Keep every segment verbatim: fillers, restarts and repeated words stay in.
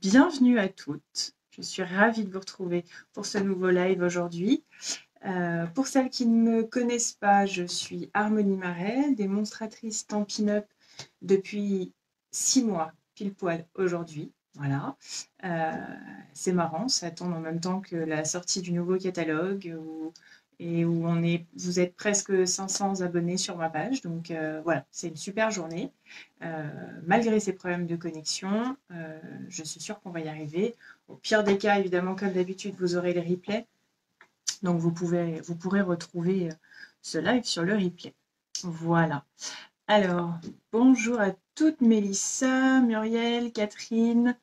Bienvenue à toutes, je suis ravie de vous retrouver pour ce nouveau live aujourd'hui. Euh, pour celles qui ne me connaissent pas, je suis Harmonie Marais, démonstratrice Stampin' Up depuis six mois, pile poil aujourd'hui. Voilà, euh, c'est marrant, ça tombe en même temps que la sortie du nouveau catalogue où, et où on est, vous êtes presque cinq cents abonnés sur ma page. Donc euh, voilà, c'est une super journée. Euh, malgré ces problèmes de connexion, euh, je suis sûre qu'on va y arriver. Au pire des cas, évidemment, comme d'habitude, vous aurez les replays. Donc vous, pouvez, vous pourrez retrouver ce live sur le replay. Voilà. Alors, bonjour à toutes, Mélissa, Muriel, Catherine,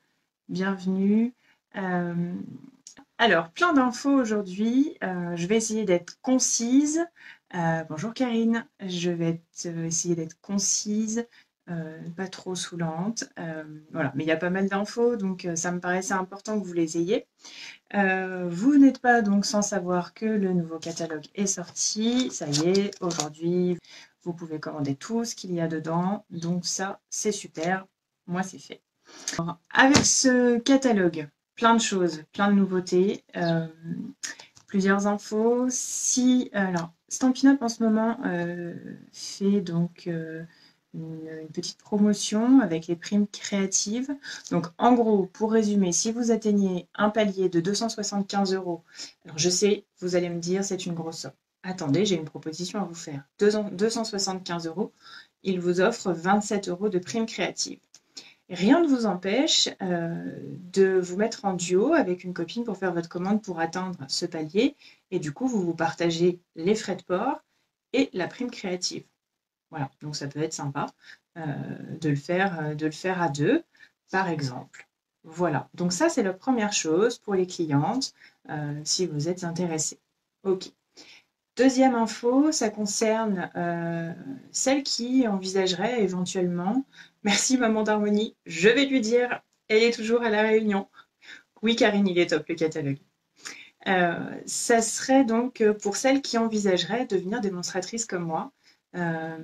bienvenue. Euh, alors, plein d'infos aujourd'hui. Euh, je vais essayer d'être concise. Euh, bonjour Karine, je vais être, euh, essayer d'être concise, euh, pas trop saoulante. Euh, voilà, mais il y a pas mal d'infos, donc euh, ça me paraissait important que vous les ayez. Euh, vous n'êtes pas donc sans savoir que le nouveau catalogue est sorti. Ça y est, aujourd'hui. Vous pouvez commander tout ce qu'il y a dedans. Donc ça, c'est super. Moi, c'est fait. Alors, avec ce catalogue, plein de choses, plein de nouveautés, euh, plusieurs infos. Si, alors, Stampin' Up en ce moment euh, fait donc euh, une, une petite promotion avec les primes créatives. Donc en gros, pour résumer, si vous atteignez un palier de deux cent soixante-quinze euros, alors je sais, vous allez me dire, c'est une grosse somme. Attendez, j'ai une proposition à vous faire. deux cent soixante-quinze euros, il vous offre vingt-sept euros de prime créative. Rien ne vous empêche euh, de vous mettre en duo avec une copine pour faire votre commande pour atteindre ce palier. Et du coup, vous vous partagez les frais de port et la prime créative. Voilà, donc ça peut être sympa euh, de, le faire, de le faire à deux, par exemple. Voilà, donc ça, c'est la première chose pour les clientes, euh, si vous êtes intéressé. Ok. Deuxième info, ça concerne euh, celle qui envisagerait éventuellement, merci maman d'Harmonie, je vais lui dire, elle est toujours à la réunion. Oui Karine, il est top le catalogue. Euh, ça serait donc pour celle qui envisagerait devenir démonstratrice comme moi, euh,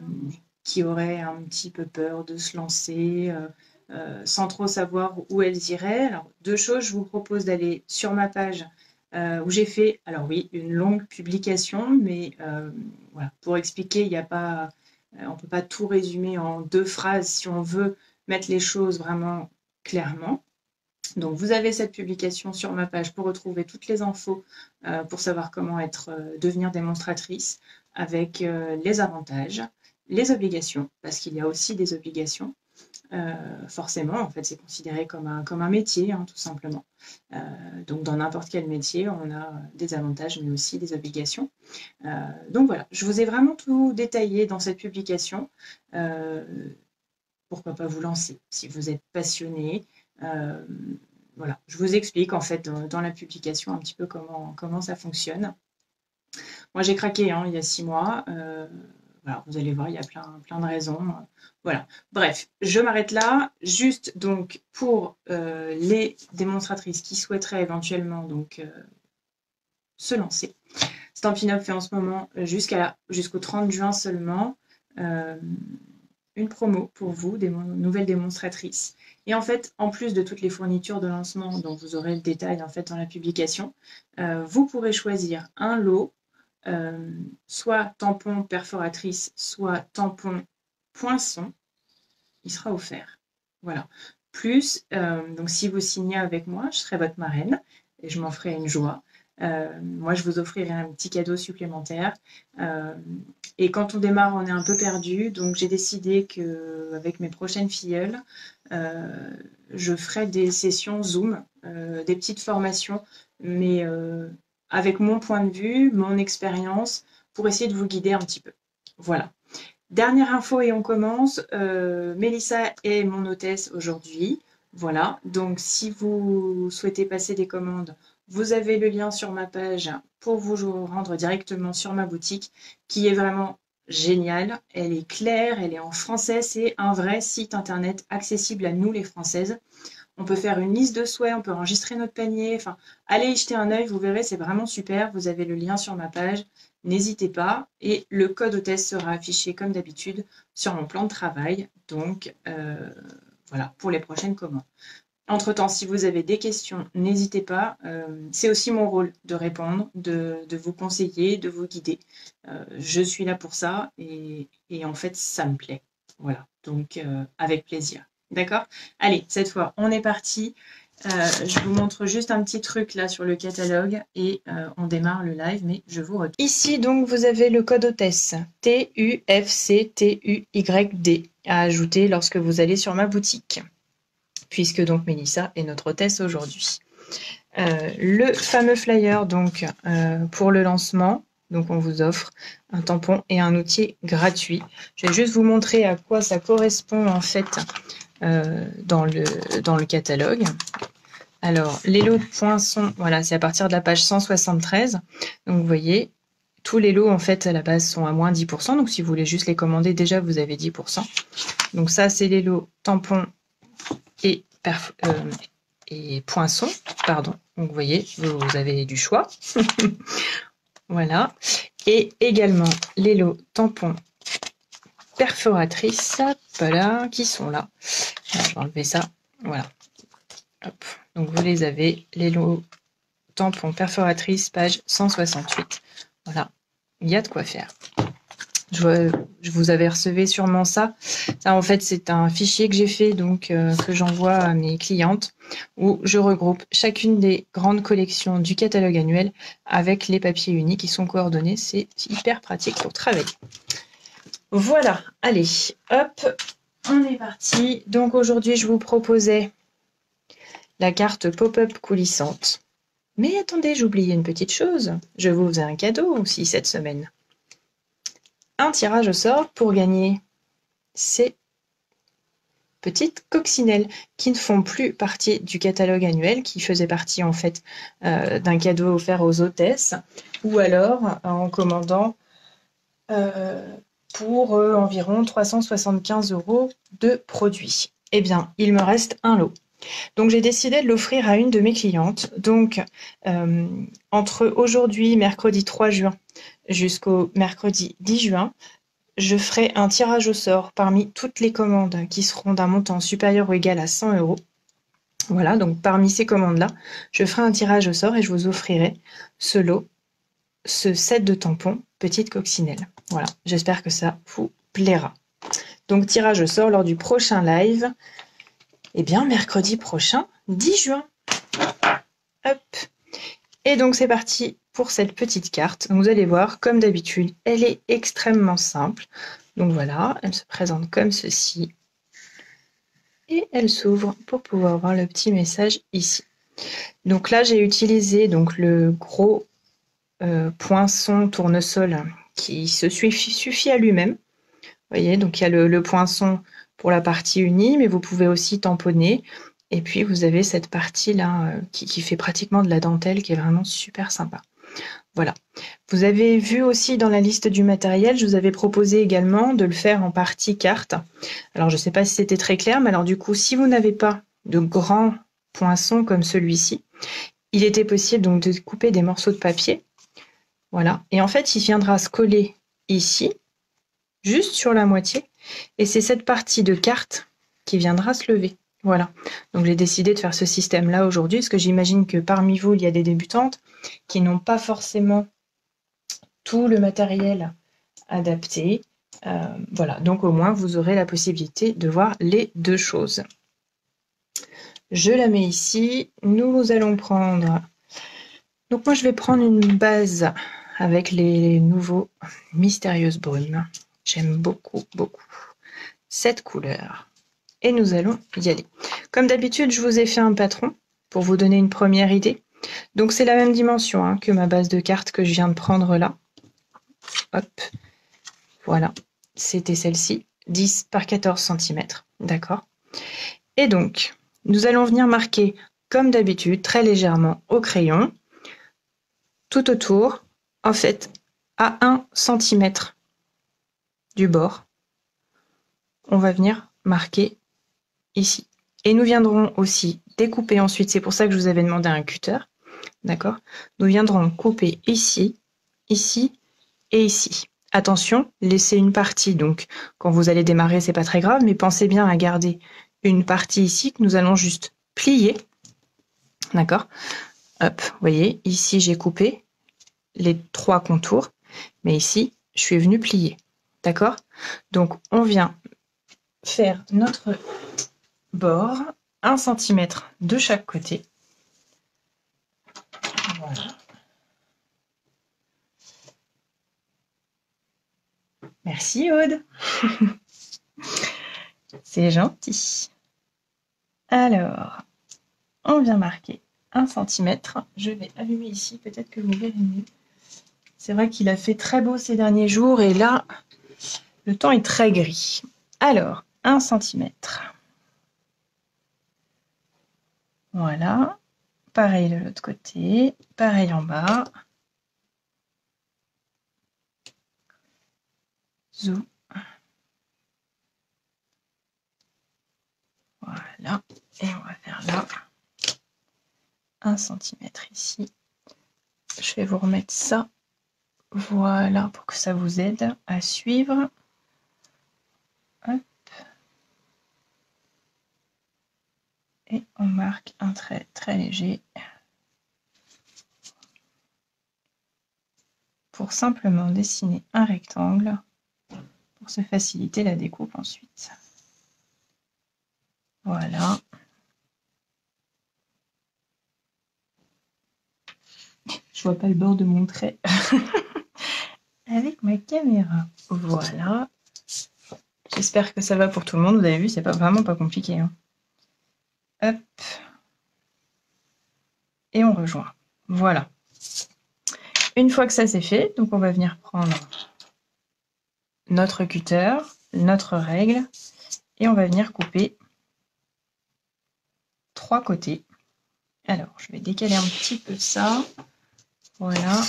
qui aurait un petit peu peur de se lancer, euh, euh, sans trop savoir où elles iraient. Alors, deux choses, je vous propose d'aller sur ma page Euh, où j'ai fait, alors oui, une longue publication, mais euh, voilà, pour expliquer, il n'y a pas, euh, on ne peut pas tout résumer en deux phrases si on veut mettre les choses vraiment clairement. Donc, vous avez cette publication sur ma page pour retrouver toutes les infos euh, pour savoir comment être, euh, devenir démonstratrice avec euh, les avantages, les obligations, parce qu'il y a aussi des obligations. Euh, forcément, en fait, c'est considéré comme un, comme un métier, hein, tout simplement. Euh, donc, dans n'importe quel métier, on a des avantages, mais aussi des obligations. Euh, donc, voilà, je vous ai vraiment tout détaillé dans cette publication. Euh, pourquoi pas vous lancer si vous êtes passionné. Euh, voilà, je vous explique, en fait, dans, dans la publication, un petit peu comment, comment ça fonctionne. Moi, j'ai craqué, hein, il y a six mois. Euh, Voilà, vous allez voir, il y a plein, plein de raisons. Voilà. Bref, je m'arrête là. Juste donc pour euh, les démonstratrices qui souhaiteraient éventuellement donc, euh, se lancer. Stampin' Up fait en ce moment jusqu'à jusqu'au trente juin seulement euh, une promo pour vous, des nouvelles démonstratrices. Et en fait, en plus de toutes les fournitures de lancement dont vous aurez le détail en fait dans la publication, euh, vous pourrez choisir un lot. Euh, soit tampon perforatrice, soit tampon poinçon, il sera offert. Voilà. Plus, euh, donc si vous signez avec moi, je serai votre marraine et je m'en ferai une joie. Euh, moi, je vous offrirai un petit cadeau supplémentaire. Euh, et quand on démarre, on est un peu perdu. Donc, j'ai décidé qu'avec mes prochaines filleules, euh, je ferai des sessions Zoom, euh, des petites formations, mais... Euh, avec mon point de vue, mon expérience, pour essayer de vous guider un petit peu. Voilà. Dernière info et on commence. Euh, Mélissa est mon hôtesse aujourd'hui. Voilà. Donc, si vous souhaitez passer des commandes, vous avez le lien sur ma page pour vous rendre directement sur ma boutique, qui est vraiment géniale. Elle est claire, elle est en français. C'est un vrai site internet accessible à nous, les Françaises. On peut faire une liste de souhaits, on peut enregistrer notre panier. Enfin, allez y jeter un œil, vous verrez, c'est vraiment super. Vous avez le lien sur ma page, n'hésitez pas. Et le code hôtesse sera affiché, comme d'habitude, sur mon plan de travail. Donc, euh, voilà, pour les prochaines commandes. Entre-temps, si vous avez des questions, n'hésitez pas. Euh, c'est aussi mon rôle de répondre, de, de vous conseiller, de vous guider. Euh, je suis là pour ça et, et en fait, ça me plaît. Voilà, donc euh, avec plaisir. D'accord? Allez, cette fois, on est parti. Euh, je vous montre juste un petit truc là sur le catalogue et euh, on démarre le live, mais je vous retrouve. Ici, donc, vous avez le code hôtesse T U F C T U Y D à ajouter lorsque vous allez sur ma boutique, puisque donc Mélissa est notre hôtesse aujourd'hui. Euh, le fameux flyer donc euh, pour le lancement, donc on vous offre un tampon et un outil gratuit. Je vais juste vous montrer à quoi ça correspond en fait euh, dans, le, dans le catalogue. Alors les lots de points sont, voilà, c'est à partir de la page cent soixante-treize, donc vous voyez, tous les lots, en fait, à la base, sont à moins dix pour cent. Donc, si vous voulez juste les commander, déjà, vous avez dix pour cent. Donc, ça, c'est les lots tampons et, euh, et poinçons. Pardon. Donc, vous voyez, vous avez du choix. Voilà. Et également, les lots tampons perforatrices, voilà, qui sont là. Alors, je vais enlever ça. Voilà. Hop. Donc, vous les avez, les lots tampons perforatrices, page cent soixante-huit. Voilà, il y a de quoi faire. Je, je vous avais recevé sûrement ça. Ça, en fait, c'est un fichier que j'ai fait, donc euh, que j'envoie à mes clientes, où je regroupe chacune des grandes collections du catalogue annuel avec les papiers unis qui sont coordonnés. C'est hyper pratique pour travailler. Voilà, allez, hop, on est parti. Donc aujourd'hui, je vous proposais la carte pop-up coulissante. Mais attendez, j'oubliais une petite chose. Je vous faisais un cadeau aussi cette semaine. Un tirage au sort pour gagner ces petites coccinelles qui ne font plus partie du catalogue annuel, qui faisaient partie en fait euh, d'un cadeau offert aux hôtesses, ou alors en commandant euh, pour euh, environ trois cent soixante-quinze euros de produits. Eh bien, il me reste un lot. Donc j'ai décidé de l'offrir à une de mes clientes. Donc euh, entre aujourd'hui, mercredi trois juin, jusqu'au mercredi dix juin, je ferai un tirage au sort parmi toutes les commandes qui seront d'un montant supérieur ou égal à cent euros. Voilà, donc parmi ces commandes-là, je ferai un tirage au sort et je vous offrirai ce lot, ce set de tampons, petite coccinelle. Voilà, j'espère que ça vous plaira. Donc tirage au sort lors du prochain live. Eh bien, mercredi prochain, dix juin. Hop. Et donc, c'est parti pour cette petite carte. Donc, vous allez voir, comme d'habitude, elle est extrêmement simple. Donc, voilà, elle se présente comme ceci. Et elle s'ouvre pour pouvoir voir le petit message ici. Donc là, j'ai utilisé donc, le gros euh, poinçon tournesol qui se suffit, suffit à lui-même. Vous voyez, donc il y a le, le poinçon pour la partie unie, mais vous pouvez aussi tamponner. Et puis, vous avez cette partie-là qui, qui fait pratiquement de la dentelle, qui est vraiment super sympa. Voilà. Vous avez vu aussi dans la liste du matériel, je vous avais proposé également de le faire en partie carte. Alors, je ne sais pas si c'était très clair, mais alors du coup, si vous n'avez pas de grands poinçons comme celui-ci, il était possible donc de couper des morceaux de papier. Voilà. Et en fait, il viendra se coller ici, juste sur la moitié. Et c'est cette partie de carte qui viendra se lever. Voilà. Donc j'ai décidé de faire ce système-là aujourd'hui, parce que j'imagine que parmi vous, il y a des débutantes qui n'ont pas forcément tout le matériel adapté. Euh, voilà. Donc au moins, vous aurez la possibilité de voir les deux choses. Je la mets ici. Nous allons prendre... Donc moi, je vais prendre une base avec les nouveaux Mystérieuses Brumes. J'aime beaucoup, beaucoup cette couleur. Et nous allons y aller. Comme d'habitude, je vous ai fait un patron pour vous donner une première idée. Donc, c'est la même dimension hein, que ma base de cartes que je viens de prendre là. Hop, voilà. C'était celle-ci, dix par quatorze centimètres. D'accord. Et donc, nous allons venir marquer, comme d'habitude, très légèrement au crayon, tout autour, en fait, à un centimètre. Du bord, on va venir marquer ici. Et nous viendrons aussi découper ensuite, c'est pour ça que je vous avais demandé un cutter, d'accord? Nous viendrons couper ici, ici et ici. Attention, laissez une partie, donc quand vous allez démarrer, c'est pas très grave, mais pensez bien à garder une partie ici que nous allons juste plier. D'accord? Hop, vous voyez, ici j'ai coupé les trois contours, mais ici je suis venue plier. D'accord? Donc on vient faire notre bord un centimètre de chaque côté. Voilà. Merci Aude. C'est gentil. Alors, on vient marquer un centimètre. Je vais allumer ici, peut-être que vous verrez mieux. C'est vrai qu'il a fait très beau ces derniers jours et là, le temps est très gris. Alors, un centimètre. Voilà. Pareil de l'autre côté. Pareil en bas. Zoom. Voilà. Et on va faire là. un centimètre ici. Je vais vous remettre ça. Voilà, pour que ça vous aide à suivre. Hop. Et on marque un trait très léger pour simplement dessiner un rectangle pour se faciliter la découpe ensuite. Voilà. Je vois pas le bord de mon trait. Avec ma caméra. Voilà. J'espère que ça va pour tout le monde. Vous avez vu, c'est pas vraiment pas compliqué. Hein. Hop. Et on rejoint. Voilà. Une fois que ça c'est fait, donc on va venir prendre notre cutter, notre règle, et on va venir couper trois côtés. Alors, je vais décaler un petit peu ça. Voilà,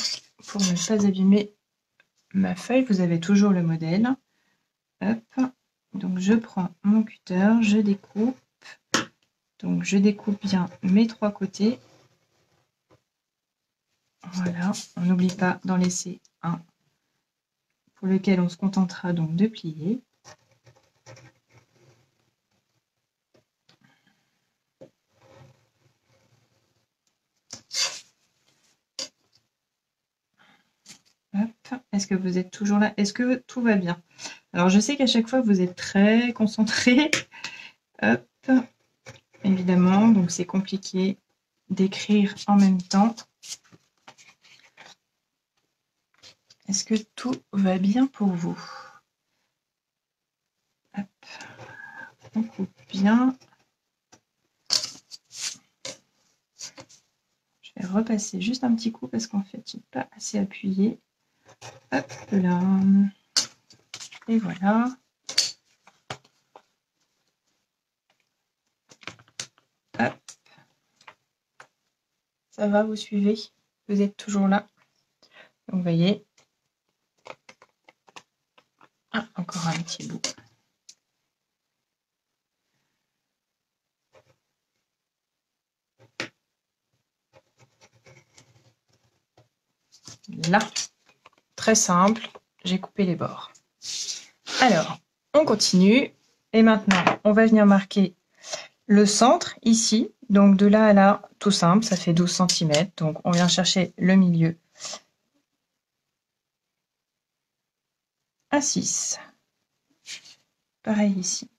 pour ne pas abîmer ma feuille, vous avez toujours le modèle. Hop, donc je prends mon cutter, je découpe. Donc je découpe bien mes trois côtés. Voilà, on n'oublie pas d'en laisser un pour lequel on se contentera donc de plier. Est-ce que vous êtes toujours là? Est-ce que tout va bien? Alors, je sais qu'à chaque fois, vous êtes très concentrés. Hop, évidemment. Donc, c'est compliqué d'écrire en même temps. Est-ce que tout va bien pour vous? Hop, on coupe bien. Je vais repasser juste un petit coup parce qu'en fait, je n'ai pas assez appuyé. Hop là, et voilà. Hop. Ça va, vous suivez? Vous êtes toujours là? Donc, vous voyez. Ah, encore un petit bout. Là. Très simple, j'ai coupé les bords. Alors, on continue. Et maintenant, on va venir marquer le centre ici. Donc de là à là, tout simple, ça fait douze centimètres. Donc on vient chercher le milieu à six. Pareil ici.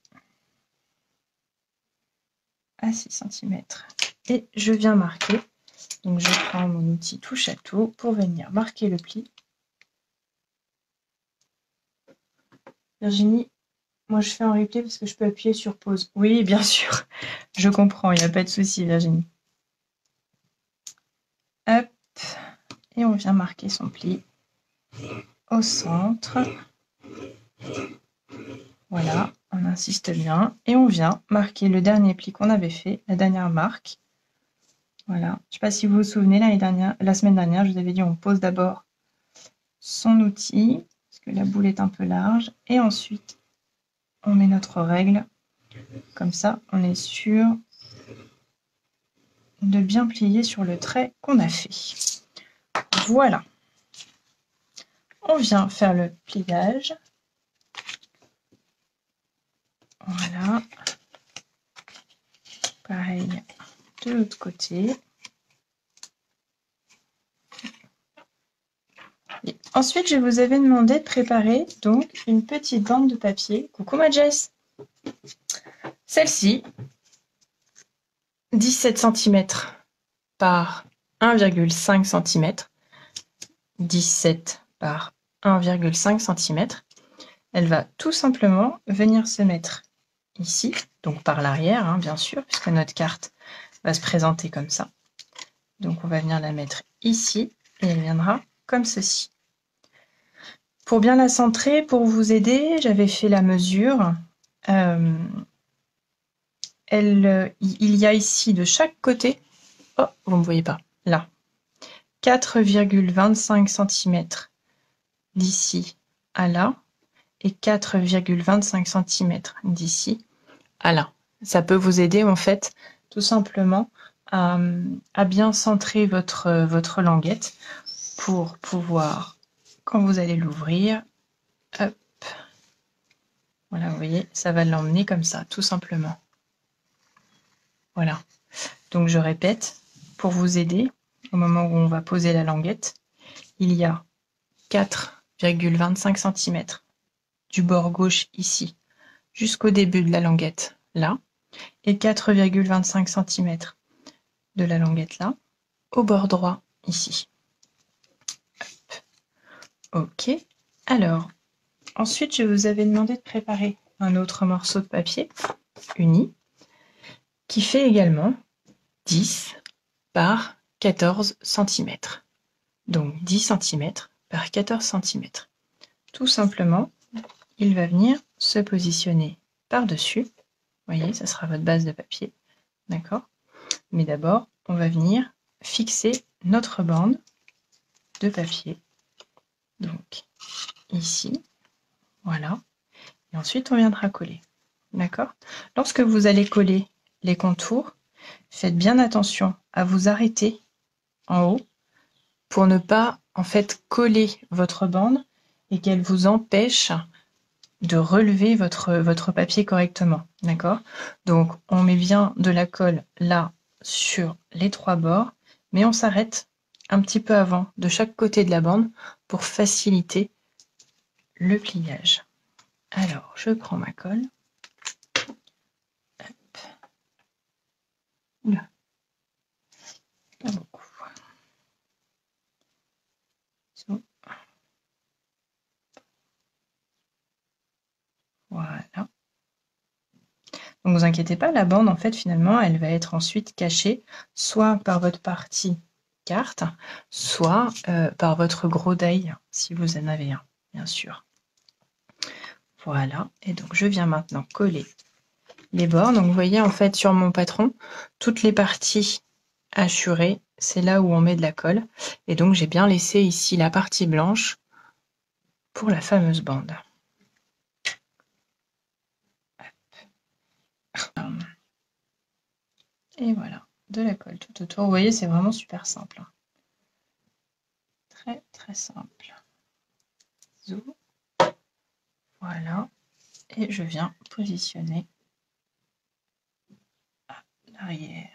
À six centimètres. Et je viens marquer. Donc je prends mon outil touche à tout pour venir marquer le pli. Virginie, moi je fais en replay parce que je peux appuyer sur pause. Oui, bien sûr, je comprends, il n'y a pas de souci, Virginie. Hop, et on vient marquer son pli au centre. Voilà, on insiste bien. Et on vient marquer le dernier pli qu'on avait fait, la dernière marque. Voilà, je ne sais pas si vous vous souvenez, l'année dernière, la semaine dernière, je vous avais dit on pose d'abord son outil. Que la boule est un peu large et ensuite on met notre règle, comme ça on est sûr de bien plier sur le trait qu'on a fait. Voilà, on vient faire le pliage. Voilà, pareil l'autre côté. Et ensuite, je vous avais demandé de préparer donc une petite bande de papier. Coucou ma Jess. Celle-ci, dix-sept centimètres par un virgule cinq centimètres. dix-sept par un virgule cinq centimètre. Elle va tout simplement venir se mettre ici, donc par l'arrière, hein, bien sûr, puisque notre carte va se présenter comme ça. Donc on va venir la mettre ici et elle viendra comme ceci. Pour bien la centrer, pour vous aider, j'avais fait la mesure. Euh, elle, euh, il y a ici de chaque côté, oh, vous ne me voyez pas, là, quatre virgule vingt-cinq centimètres d'ici à là et quatre virgule vingt-cinq centimètres d'ici à là. Ça peut vous aider en fait tout simplement à, à bien centrer votre, votre languette pour pouvoir, quand vous allez l'ouvrir, hop, voilà, vous voyez, ça va l'emmener comme ça, tout simplement. Voilà. Donc je répète, pour vous aider, au moment où on va poser la languette, il y a quatre virgule vingt-cinq centimètres du bord gauche ici jusqu'au début de la languette là et quatre virgule vingt-cinq centimètres de la languette là au bord droit ici. Hop. Ok, alors ensuite je vous avais demandé de préparer un autre morceau de papier uni qui fait également dix par quatorze centimètres. Donc dix centimètres par quatorze centimètres. Tout simplement, il va venir se positionner par-dessus. Vous voyez, ça sera votre base de papier. D'accord? Mais d'abord, on va venir fixer notre bande de papier. Donc ici, voilà. Et ensuite, on viendra coller. D'accord? Lorsque vous allez coller les contours, faites bien attention à vous arrêter en haut pour ne pas en fait coller votre bande et qu'elle vous empêche de relever votre, votre papier correctement. D'accord? Donc on met bien de la colle là sur les trois bords, mais on s'arrête un petit peu avant de chaque côté de la bande pour faciliter le pliage. Alors je prends ma colle. Hop. Oula. Pas beaucoup. So. Voilà. Donc vous inquiétez pas, la bande en fait finalement elle va être ensuite cachée soit par votre partie carte, soit euh, par votre gros die si vous en avez un, bien sûr. Voilà, et donc je viens maintenant coller les bords. Donc vous voyez en fait sur mon patron, toutes les parties assuré, c'est là où on met de la colle. Et donc, j'ai bien laissé ici la partie blanche pour la fameuse bande. Et voilà, de la colle tout autour. Vous voyez, c'est vraiment super simple. Très, très simple. Voilà. Et je viens positionner à l'arrière.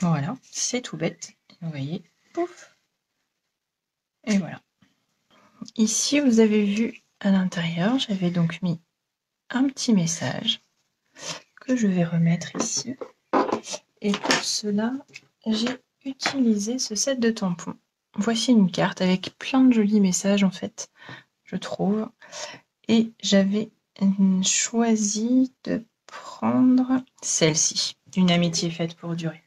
Voilà, c'est tout bête. Vous voyez, pouf. Et voilà. Ici, vous avez vu à l'intérieur, j'avais donc mis un petit message que je vais remettre ici. Et pour cela, j'ai utilisé ce set de tampons. Voici une carte avec plein de jolis messages, en fait, je trouve. Et j'avais choisi de prendre celle-ci, Une amitié faite pour durer.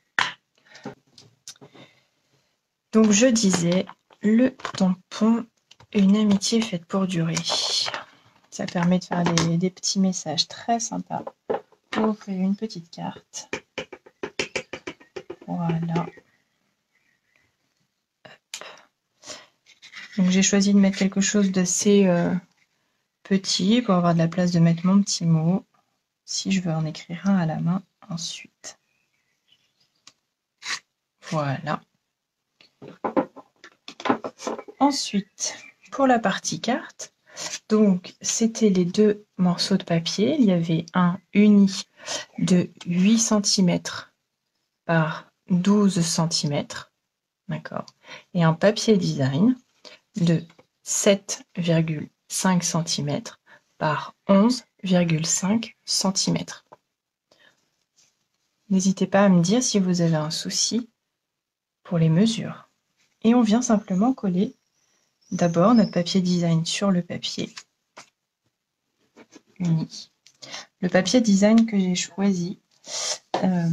Donc je disais, le tampon, une amitié faite pour durer. Ça permet de faire des, des petits messages très sympas. Pour offrir une petite carte. Voilà. Donc j'ai choisi de mettre quelque chose d'assez euh, petit pour avoir de la place de mettre mon petit mot. Si je veux en écrire un à la main ensuite. Voilà. Ensuite, pour la partie carte, Donc, c'était les deux morceaux de papier. Il y avait un uni de huit centimètres par douze centimètres, d'accord, et un papier design de sept virgule cinq centimètres par onze virgule cinq centimètres. N'hésitez pas à me dire si vous avez un souci pour les mesures. Et on vient simplement coller d'abord notre papier design sur le papier uni. Le papier design que j'ai choisi, euh,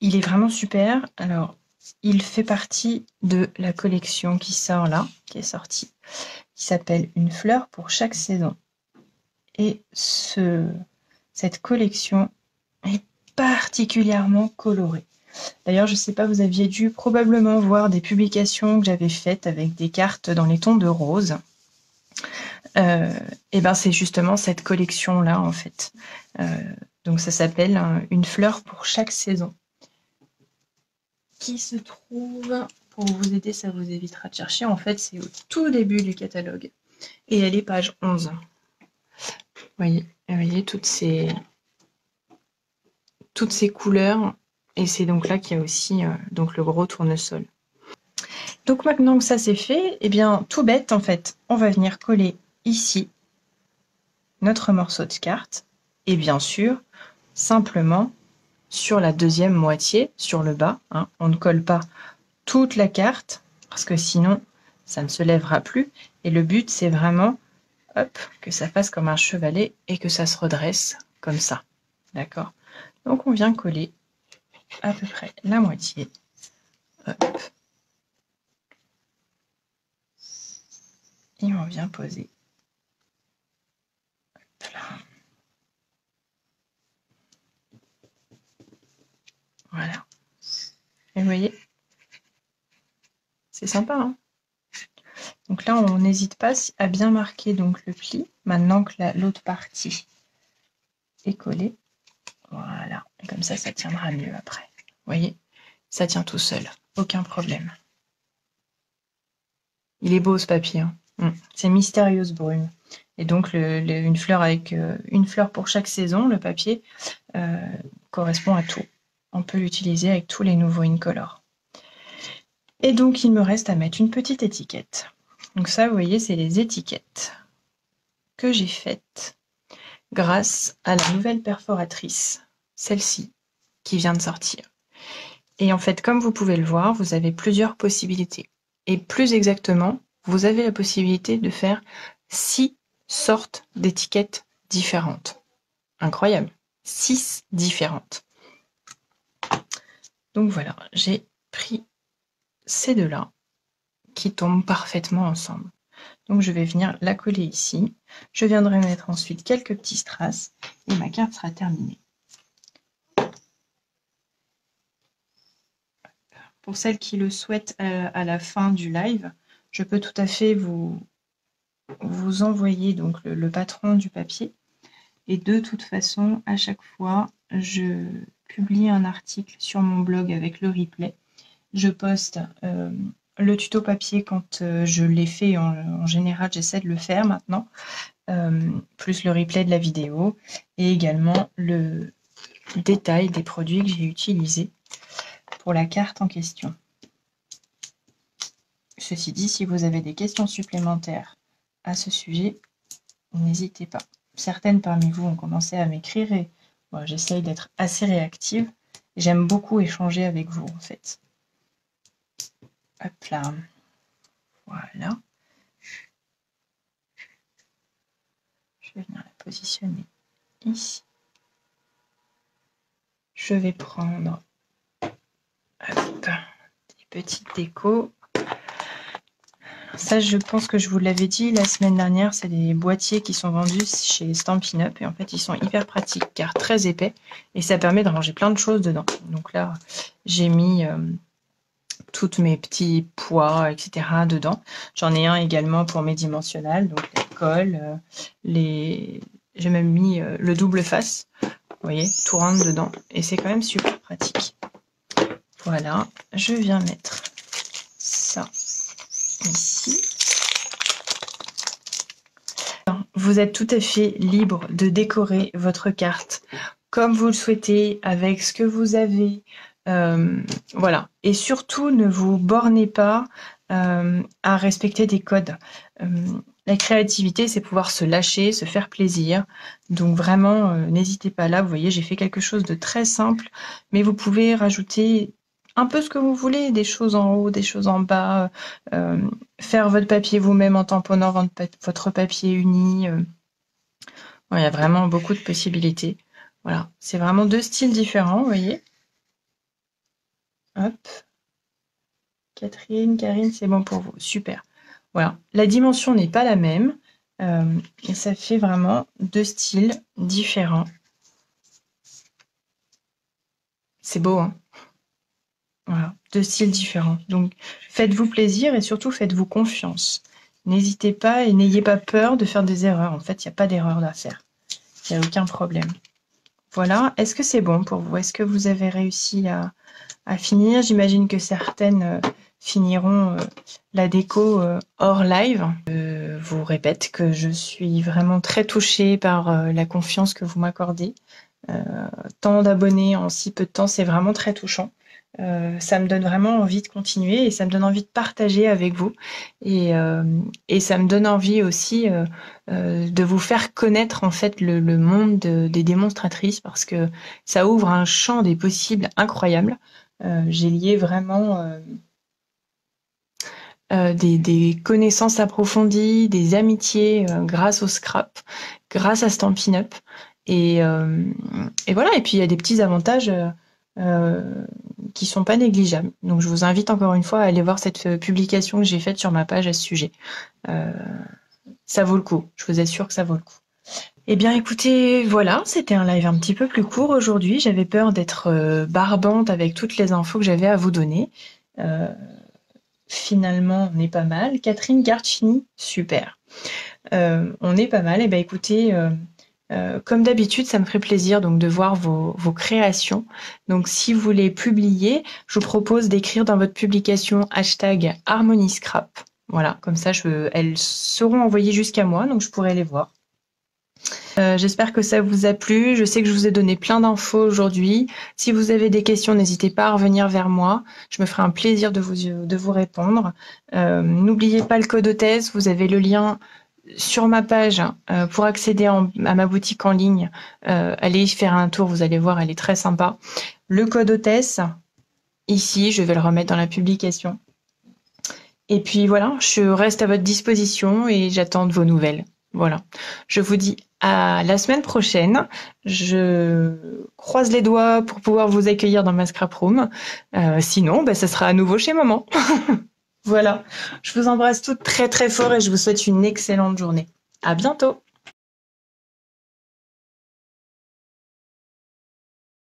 il est vraiment super. Alors, il fait partie de la collection qui sort là, qui est sortie, qui s'appelle Une fleur pour chaque saison. Et ce, cette collection est particulièrement colorée. D'ailleurs, je ne sais pas, vous aviez dû probablement voir des publications que j'avais faites avec des cartes dans les tons de rose. Euh, et ben, c'est justement cette collection-là, en fait. Euh, donc, ça s'appelle hein, Une fleur pour chaque saison. Qui se trouve, pour vous aider, ça vous évitera de chercher. En fait, c'est au tout début du catalogue. Et elle est page onze. Vous voyez, vous voyez toutes ces, toutes ces couleurs. Et c'est donc là qu'il y a aussi euh, donc le gros tournesol. Donc maintenant que ça c'est fait, eh bien tout bête en fait, on va venir coller ici notre morceau de carte. Et bien sûr, simplement sur la deuxième moitié, sur le bas. Hein, on ne colle pas toute la carte, parce que sinon ça ne se lèvera plus. Et le but c'est vraiment hop, que ça fasse comme un chevalet et que ça se redresse comme ça. D'accord? Donc on vient coller à peu près la moitié. Hop. Et on vient poser. Hop là. Voilà. Et vous voyez, c'est sympa, hein? Donc là, on n'hésite pas à bien marquer donc le pli, maintenant que l'autre partie est collée. Voilà, et comme ça, ça tiendra mieux après. Vous voyez, ça tient tout seul, aucun problème. Il est beau ce papier, hein. Mmh. C'est mystérieuse brume. Et donc, le, le, une fleur avec euh, une fleur pour chaque saison, le papier euh, correspond à tout. On peut l'utiliser avec tous les nouveaux incolores. Et donc, il me reste à mettre une petite étiquette. Donc ça, vous voyez, c'est les étiquettes que j'ai faites grâce à la nouvelle perforatrice, celle-ci, qui vient de sortir. Et en fait, comme vous pouvez le voir, vous avez plusieurs possibilités. Et plus exactement, vous avez la possibilité de faire six sortes d'étiquettes différentes. Incroyable, six différentes. Donc voilà, j'ai pris ces deux-là, qui tombent parfaitement ensemble. Donc je vais venir la coller ici. Je viendrai mettre ensuite quelques petits strass et ma carte sera terminée. Pour celles qui le souhaitent à la fin du live, je peux tout à fait vous, vous envoyer donc le, le patron du papier. Et de toute façon, à chaque fois, je publie un article sur mon blog avec le replay. Je poste... Euh, le tuto papier, quand je l'ai fait, en, en général, j'essaie de le faire maintenant, euh, plus le replay de la vidéo et également le détail des produits que j'ai utilisés pour la carte en question. Ceci dit, si vous avez des questions supplémentaires à ce sujet, n'hésitez pas. Certaines parmi vous ont commencé à m'écrire et bon, j'essaye d'être assez réactive. J'aime beaucoup échanger avec vous en fait. Hop là, voilà. Je vais venir la positionner ici. Je vais prendre hop, des petites décos. Ça, je pense que je vous l'avais dit la semaine dernière, c'est des boîtiers qui sont vendus chez Stampin' Up. Et en fait, ils sont hyper pratiques car très épais. Et ça permet de ranger plein de choses dedans. Donc là, j'ai mis... Euh, toutes mes petits poids, et cetera dedans. J'en ai un également pour mes dimensionnales, donc les cols, euh, les... j'ai même mis euh, le double face, vous voyez, tout rentre dedans. Et c'est quand même super pratique. Voilà, je viens mettre ça ici. vous êtes tout à fait libre de décorer votre carte comme vous le souhaitez, avec ce que vous avez. Euh, voilà. Et surtout, ne vous bornez pas euh, à respecter des codes. Euh, la créativité, c'est pouvoir se lâcher, se faire plaisir. Donc vraiment, euh, n'hésitez pas là. Vous voyez, j'ai fait quelque chose de très simple, mais vous pouvez rajouter un peu ce que vous voulez, des choses en haut, des choses en bas, euh, faire votre papier vous-même en tamponnant votre papier uni. Euh. Bon, il y a vraiment beaucoup de possibilités. Voilà, c'est vraiment deux styles différents, vous voyez. Hop. Catherine, Karine, c'est bon pour vous. Super. Voilà, la dimension n'est pas la même. Euh, et ça fait vraiment deux styles différents. C'est beau, hein? Voilà, deux styles différents. Donc, faites-vous plaisir et surtout, faites-vous confiance. N'hésitez pas et n'ayez pas peur de faire des erreurs. En fait, il n'y a pas d'erreur à faire. Il n'y a aucun problème. Voilà, est-ce que c'est bon pour vous? Est-ce que vous avez réussi à, à finir? J'imagine que certaines euh, finiront euh, la déco euh, hors live. Je vous répète que je suis vraiment très touchée par euh, la confiance que vous m'accordez. Euh, tant d'abonnés en si peu de temps, c'est vraiment très touchant. Euh, ça me donne vraiment envie de continuer et ça me donne envie de partager avec vous et, euh, et ça me donne envie aussi euh, euh, de vous faire connaître en fait le, le monde de, des démonstratrices, parce que ça ouvre un champ des possibles incroyable. Euh, j'ai lié vraiment euh, euh, des, des connaissances approfondies, des amitiés euh, grâce au scrap, grâce à Stampin' Up et, euh, et voilà, et puis il y a des petits avantages euh, Euh, qui sont pas négligeables. Donc je vous invite encore une fois à aller voir cette publication que j'ai faite sur ma page à ce sujet. Euh, ça vaut le coup, je vous assure que ça vaut le coup. Eh bien écoutez, voilà, c'était un live un petit peu plus court aujourd'hui. J'avais peur d'être euh, barbante avec toutes les infos que j'avais à vous donner. Euh, finalement, on est pas mal. Catherine Garcini, super. Euh, on est pas mal. Eh bien écoutez... Euh, Euh, comme d'habitude, ça me ferait plaisir donc de voir vos, vos créations. Donc, si vous les publiez, je vous propose d'écrire dans votre publication hashtag Harmonyscrap. Voilà, comme ça, je, elles seront envoyées jusqu'à moi, donc je pourrai les voir. Euh, j'espère que ça vous a plu. Je sais que je vous ai donné plein d'infos aujourd'hui. Si vous avez des questions, n'hésitez pas à revenir vers moi. Je me ferai un plaisir de vous, de vous répondre. Euh, n'oubliez pas le code hôtesse. Vous avez le lien sur ma page euh, pour accéder en, à ma boutique en ligne. Euh, allez faire un tour, vous allez voir, elle est très sympa. Le code hôtesse, ici, je vais le remettre dans la publication. Et puis voilà, je reste à votre disposition et j'attends de vos nouvelles. Voilà, je vous dis à la semaine prochaine. Je croise les doigts pour pouvoir vous accueillir dans ma scrap room. Euh, sinon, bah, ça sera à nouveau chez maman. Voilà, je vous embrasse toutes très très fort et je vous souhaite une excellente journée. À bientôt!